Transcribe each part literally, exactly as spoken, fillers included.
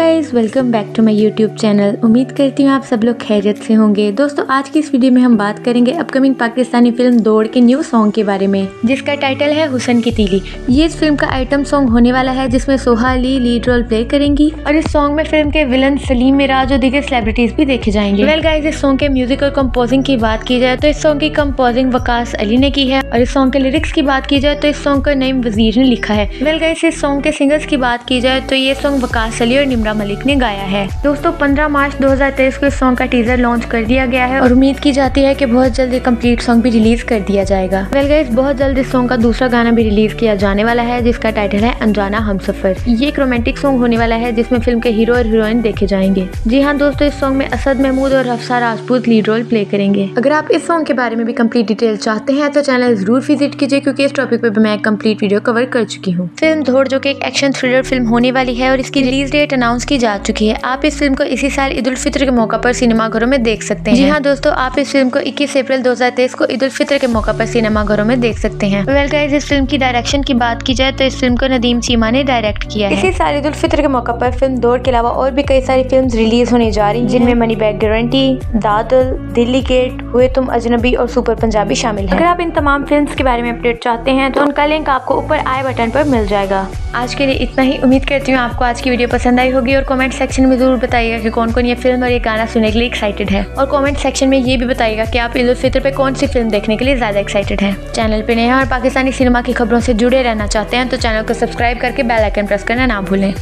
Guys welcome back to my YouTube channel. उम्मीद करती हूँ आप सब लोग खैरियत से होंगे। दोस्तों आज की इस वीडियो में हम बात करेंगे अपकमिंग पाकिस्तानी फिल्म दौड़ के न्यू सॉन्ग के बारे में जिसका टाइटल है हुसन की तीली। ये इस फिल्म का आइटम सॉन्ग होने वाला है जिसमें सोहा ली लीड रोल प्ले करेंगी और इस सॉन्ग में फिल्म के विलन सलीम मिराज और दीगर सेलिब्रिटीज भी देखे जाएंगे। वेल गाइज इस सॉन्ग के म्यूजिक और कम्पोजिंग की बात की जाए तो इस सॉन्ग की कम्पोजिंग वकास अली ने की है और इस सॉन्ग के लिरिक्स की बात की जाए तो इस सॉन्ग को नईम वजीर ने लिखा है। वेल गाइज इस सॉन्ग के सिंगर्स की बात की जाए तो ये सॉन्ग वकास अली और मलिक ने गाया है। दोस्तों पंद्रह मार्च दो हज़ार तेईस को इस सॉन्ग का टीजर लॉन्च कर दिया गया है और उम्मीद की जाती है कि बहुत जल्द ये कंप्लीट सॉन्ग भी रिलीज कर दिया जाएगा। वेल गाइस बहुत जल्द इस सॉन्ग का दूसरा गाना भी रिलीज किया जाने वाला है जिसका टाइटल है अंजाना हुम सफर। ये एक रोमांटिक सॉन्ग होने वाला है जिसमें फिल्म के हीरो और हीरोइन देखे जाएंगे। जी हाँ दोस्तों इस सॉन्ग में असद महमूद और Hafsa Rajput lead role play करेंगे। अगर आप इस सॉन्ग के बारे में भी कम्प्लीट डिटेल चाहते हैं तो चैनल जरूर विजिट कीजिए क्यूँकी इस टॉपिक पे मैं कम्प्लीट वीडियो कवर कर चुकी हूँ। फिल्म दौड़ जो की एक एक्शन थ्रिलर फिल्म होने वाली है और इसकी रिलीज डेट अनाउंस की जा चुकी है। आप इस फिल्म को इसी साल ईद उल फित्र के मौका पर सिनेमा घरों में देख सकते हैं। जी हाँ दोस्तों आप इस फिल्म को इक्कीस अप्रैल दो हज़ार तेईस को ईद उल फित्र के मौका पर सिनेमा घरों में देख सकते हैं। वेल गाइस इस फिल्म की डायरेक्शन की बात की जाए तो इस फिल्म को नदीम चीमा ने डायरेक्ट किया है। इसी साल ईद उल फित्र के मौका पर फिल्म दौड़ के अलावा और भी कई सारी फिल्म रिलीज होने जा रही है जिनमें money bag गटी, Dadal, Delhi gate, हुए तुम अजनबी और सुपर पंजाबी शामिल है। अगर आप इन तमाम फिल्म के बारे में अपडेट चाहते हैं तो उनका लिंक आपको ऊपर आई बटन पर मिल जाएगा। आज के लिए इतना ही। उम्मीद करती हूँ आपको आज की वीडियो पसंद आई होगी और कमेंट सेक्शन में जरूर बताइएगा कि कौन कौन ये फिल्म और ये गाना सुनने के लिए एक्साइटेड है और कमेंट सेक्शन में ये भी बताइएगा कि आप ईद उल फितर पे कौन सी फिल्म देखने के लिए ज्यादा एक्साइटेड हैं। चैनल पे नए हैं और पाकिस्तानी सिनेमा की खबरों से जुड़े रहना चाहते हैं तो चैनल को सब्सक्राइब करके बेल आइकन प्रेस करना ना भूलें।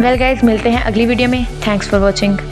वेल गाइज मिलते हैं अगली वीडियो में। Thanks for watching.